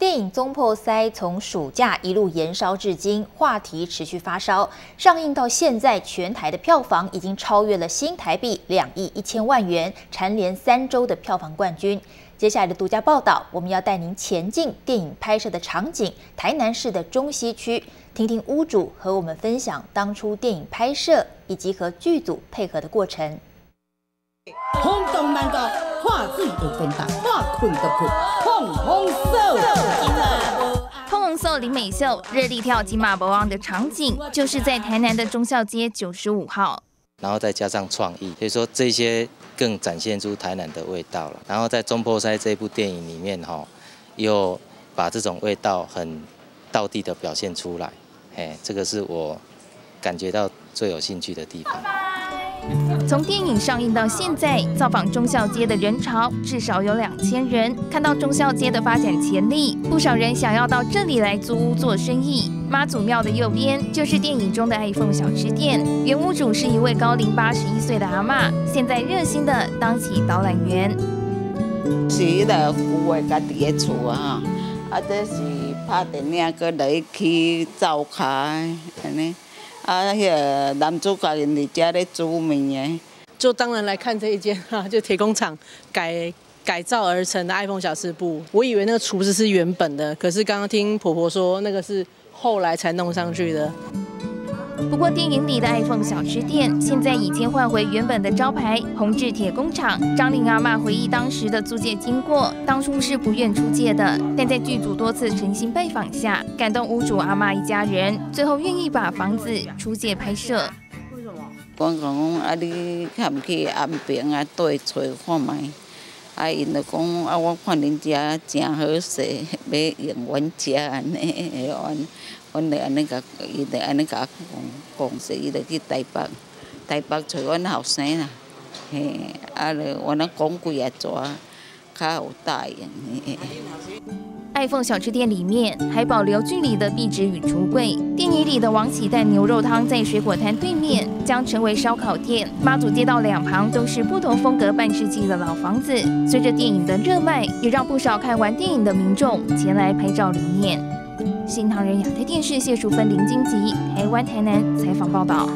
电影《总舖师》从暑假一路延烧至今，话题持续发烧。上映到现在，全台的票房已经超越了新台币2亿1千万元，蝉联3周的票房冠军。接下来的独家报道，我们要带您前进电影拍摄的场景——台南市的中西区，听听屋主和我们分享当初电影拍摄以及和剧组配合的过程。 轰动万国，看水会变白，看困就困，碰风手。碰风手林美秀热力跳金马魔王的场景，就是在台南的忠孝街95号。然后再加上创意，所以说这些更展现出台南的味道了。然后在《总舖师》这部电影里面，又把这种味道很道地的表现出来。哎，这个是我感觉到最有兴趣的地方。 从电影上映到现在，造访忠孝街的人潮至少有2000人。看到忠孝街的发展潜力，不少人想要到这里来租屋做生意。妈祖庙的右边就是电影中的爱凤小吃店，原屋主是一位高龄81岁的阿嬷，现在热心的当起导览员。是迄个旧个家己个厝啊，啊，这是拍电影个来去灶脚安尼。 啊，迄个男主角因伫遮咧煮面的，就当然来看这一间啊，就铁工厂改造而成的爱凤小吃部。我以为那个厨师是原本的，可是刚刚听婆婆说，那个是后来才弄上去的。不过电影里的爱凤小吃店现在已经换回原本的招牌“宏志铁工厂”。张玲阿嬷回忆当时的租借经过，当初是不愿出借的，但在剧组多次诚心拜访下，感动屋主阿嬷一家人，最后愿意把房子出借拍摄。为什么？我讲啊，你看不去安平啊，倒找看卖。啊，因就讲啊，我看恁家真好势，要用阮家安尼，阮就安尼甲，伊就安尼甲讲说，伊就去台北找阮后生啦，嘿，啊，就我那讲几下撮，较有答应。爱凤小吃店里面还保留剧里的壁纸与橱柜，电影里的王启蛋牛肉汤在水果摊对面将成为烧烤店。妈祖街道两旁都是不同风格半世纪的老房子，随着电影的热卖，也让不少看完电影的民众前来拍照留念。新唐人亚太电视谢淑芬、林金吉，台湾台南采访报道。